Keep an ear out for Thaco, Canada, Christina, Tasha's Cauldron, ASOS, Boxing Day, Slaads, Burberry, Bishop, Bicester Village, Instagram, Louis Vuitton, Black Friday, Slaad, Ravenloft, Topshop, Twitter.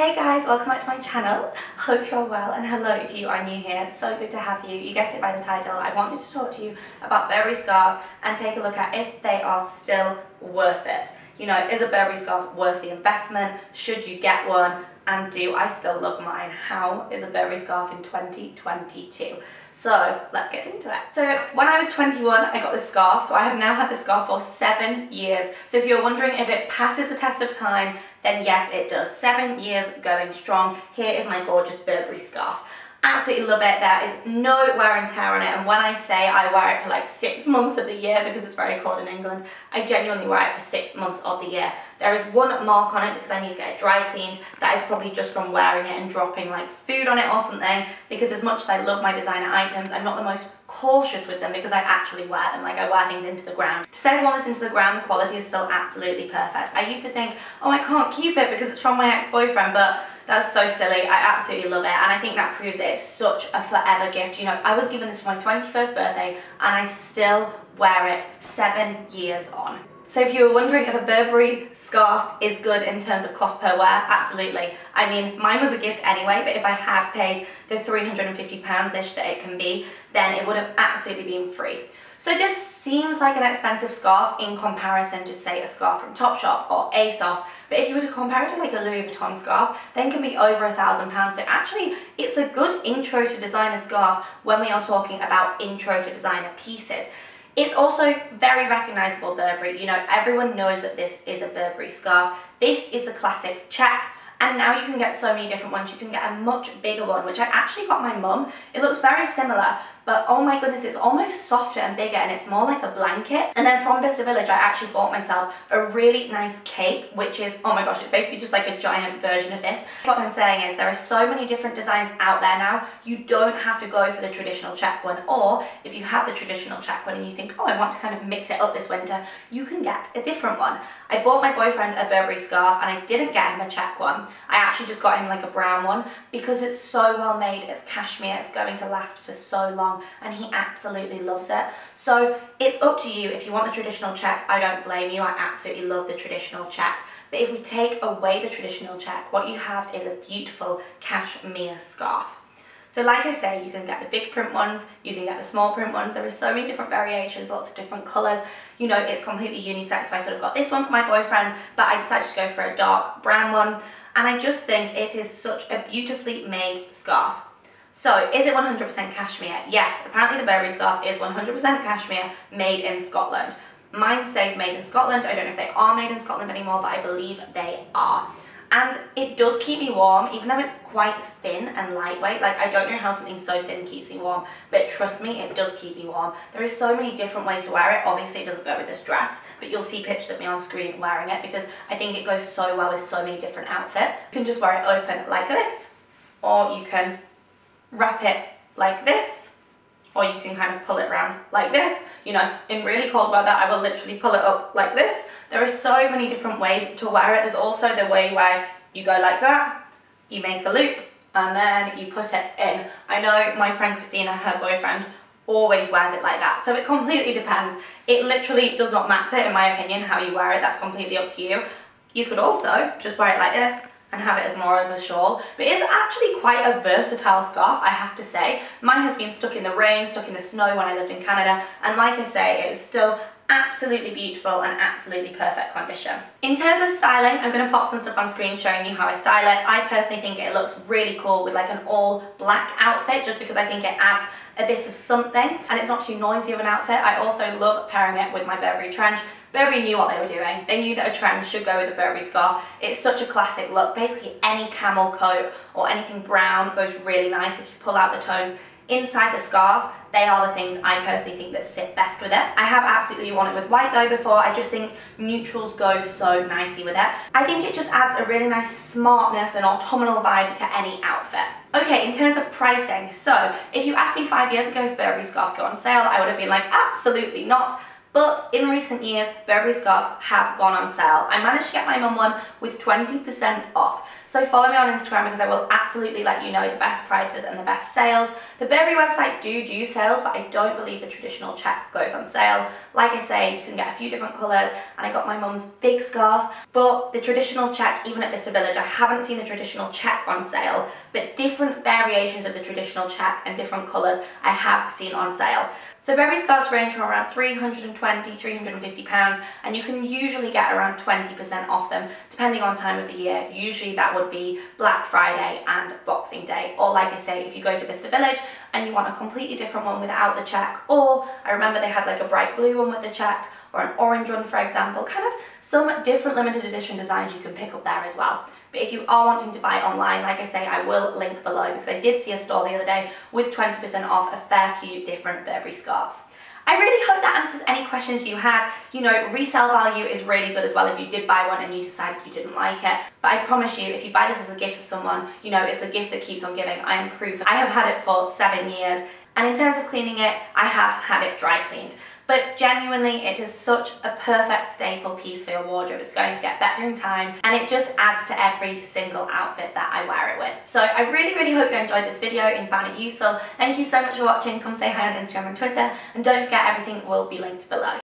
Hey guys, welcome back to my channel. Hope you're well, and hello if you are new here. So good to have you. You guessed it by the title. I wanted to talk to you about Burberry scarves and take a look at if they are still worth it. You know, is a Burberry scarf worth the investment? Should you get one? And do I still love mine? How is a Burberry scarf in 2022? So let's get into it. So when I was 21, I got this scarf. So I have now had this scarf for 7 years. So if you're wondering if it passes the test of time, then yes, it does. 7 years going strong. Here is my gorgeous Burberry scarf. Absolutely love it. There is no wear and tear on it, and when I say I wear it for like 6 months of the year, because it's very cold in England, I genuinely wear it for 6 months of the year. There is one mark on it because I need to get it dry cleaned. That is probably just from wearing it and dropping like food on it or something, because as much as I love my designer items, I'm not the most cautious with them because I actually wear them. Like, I wear things into the ground. To say I've worn this into the ground, the quality is still absolutely perfect. I used to think, oh, I can't keep it because it's from my ex-boyfriend, but that's so silly. I absolutely love it, and I think that proves that it's such a forever gift. You know, I was given this for my 21st birthday and I still wear it 7 years on. So if you were wondering if a Burberry scarf is good in terms of cost per wear, absolutely. I mean, mine was a gift anyway, but if I had paid the £350-ish that it can be, then it would have absolutely been free. So this seems like an expensive scarf in comparison to, say, a scarf from Topshop or ASOS, but if you were to compare it to like a Louis Vuitton scarf, then it can be over £1,000. So actually, it's a good intro to designer scarf when we are talking about intro to designer pieces. It's also very recognisable Burberry. You know, everyone knows that this is a Burberry scarf. This is the classic check, and now you can get so many different ones. You can get a much bigger one, which I actually got my mum. It looks very similar, but oh my goodness, it's almost softer and bigger, and it's more like a blanket. And then from Bicester Village, I actually bought myself a really nice cape, which is, oh my gosh, it's basically just like a giant version of this. What I'm saying is there are so many different designs out there now. You don't have to go for the traditional check one, or if you have the traditional check one and you think, oh, I want to kind of mix it up this winter, you can get a different one. I bought my boyfriend a Burberry scarf, and I didn't get him a check one. I actually just got him like a brown one because it's so well made. It's cashmere. It's going to last for so long, and he absolutely loves it. So it's up to you. If you want the traditional check, I don't blame you. I absolutely love the traditional check. But if we take away the traditional check, what you have is a beautiful cashmere scarf. So like I say, you can get the big print ones, you can get the small print ones. There are so many different variations, lots of different colours. You know, it's completely unisex, so I could have got this one for my boyfriend, but I decided to go for a dark brown one. And I just think it is such a beautifully made scarf. So, is it 100% cashmere? Yes, apparently the Burberry scarf is 100% cashmere, made in Scotland. Mine says made in Scotland. I don't know if they are made in Scotland anymore, but I believe they are. And it does keep me warm, even though it's quite thin and lightweight. Like, I don't know how something so thin keeps me warm, but trust me, it does keep me warm. There is so many different ways to wear it. Obviously, it doesn't go with this dress, but you'll see pictures of me on screen wearing it because I think it goes so well with so many different outfits. You can just wear it open like this, or you can wrap it like this, or you can kind of pull it round like this. You know, in really cold weather, I will literally pull it up like this. There are so many different ways to wear it. There's also the way where you go like that, you make a loop, and then you put it in. I know my friend Christina, her boyfriend, always wears it like that. So it completely depends. It literally does not matter, in my opinion, how you wear it. That's completely up to you. You could also just wear it like this and have it as more of a shawl, but it's actually quite a versatile scarf, I have to say. Mine has been stuck in the rain, stuck in the snow when I lived in Canada, and like I say, it's still absolutely beautiful and absolutely perfect condition. In terms of styling, I'm going to pop some stuff on screen showing you how I style it. I personally think it looks really cool with like an all black outfit, just because I think it adds a bit of something and it's not too noisy of an outfit. I also love pairing it with my Burberry trench. Burberry knew what they were doing. They knew that a trench should go with a Burberry scarf. It's such a classic look. Basically any camel coat or anything brown goes really nice if you pull out the tones inside the scarf. They are the things I personally think that sit best with it. I have absolutely worn it with white though before. I just think neutrals go so nicely with it. I think it just adds a really nice smartness and autumnal vibe to any outfit. Okay, in terms of pricing, so if you asked me 5 years ago if Burberry scarves go on sale, I would have been like, absolutely not. But in recent years, Burberry scarves have gone on sale. I managed to get my mum one with 20% off. So follow me on Instagram because I will absolutely let you know the best prices and the best sales. The Burberry website do sales, but I don't believe the traditional check goes on sale. Like I say, you can get a few different colours, and I got my mum's big scarf, but the traditional check, even at Bicester Village, I haven't seen the traditional check on sale, but different variations of the traditional check and different colours I have seen on sale. So Burberry scarves range from around £320, £350, and you can usually get around 20% off them, depending on time of the year. Usually that would be Black Friday and Boxing Day, or like I say, if you go to Bicester Village and you want a completely different one without the check, or I remember they had like a bright blue one with the check, or an orange one, for example, kind of some different limited edition designs you can pick up there as well. But if you are wanting to buy online, like I say, I will link below because I did see a store the other day with 20% off a fair few different Burberry scarves. I really hope that answers any questions you had. You know, resale value is really good as well if you did buy one and you decided you didn't like it. But I promise you, if you buy this as a gift to someone, you know, it's the gift that keeps on giving. I am proof. I have had it for 7 years. And in terms of cleaning it, I have had it dry cleaned. But genuinely, it is such a perfect staple piece for your wardrobe. It's going to get better in time, and it just adds to every single outfit that I wear it with. So I really, really hope you enjoyed this video and found it useful. Thank you so much for watching. Come say hi on Instagram and Twitter, and don't forget everything will be linked below.